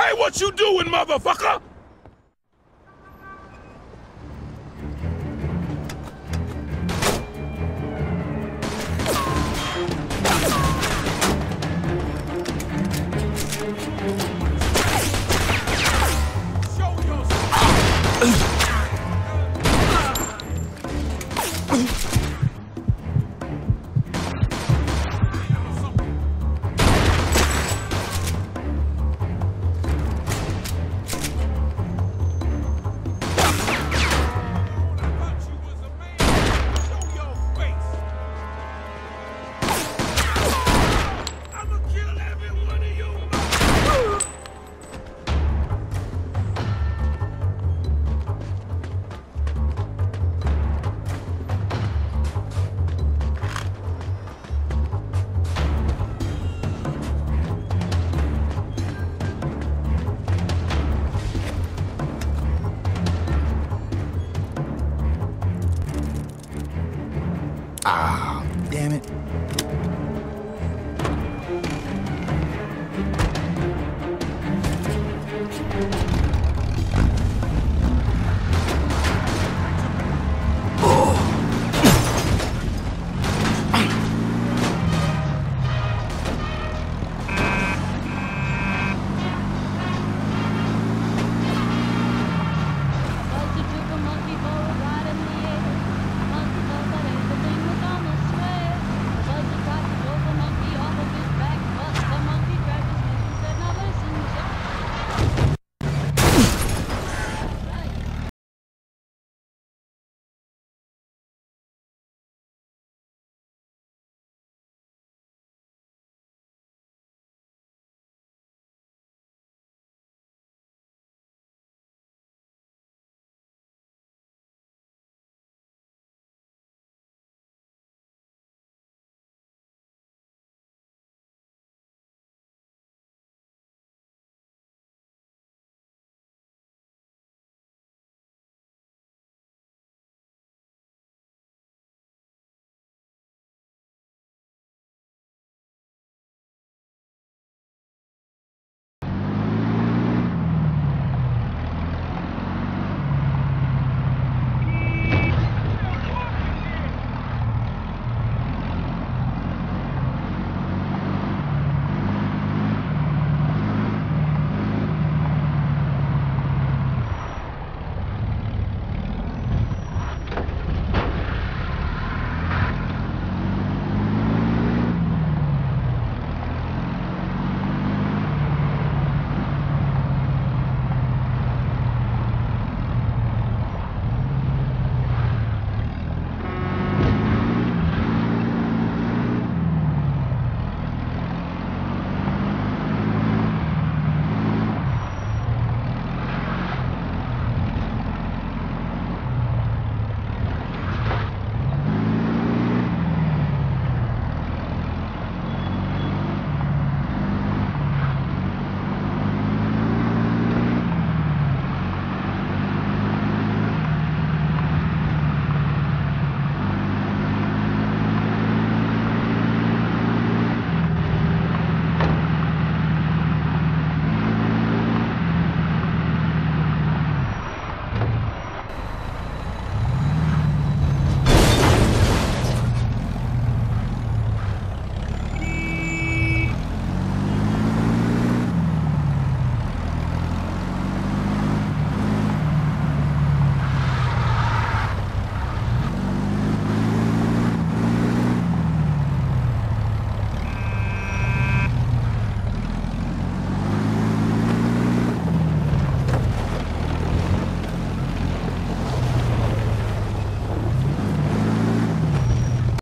Hey, what you doing, motherfucker?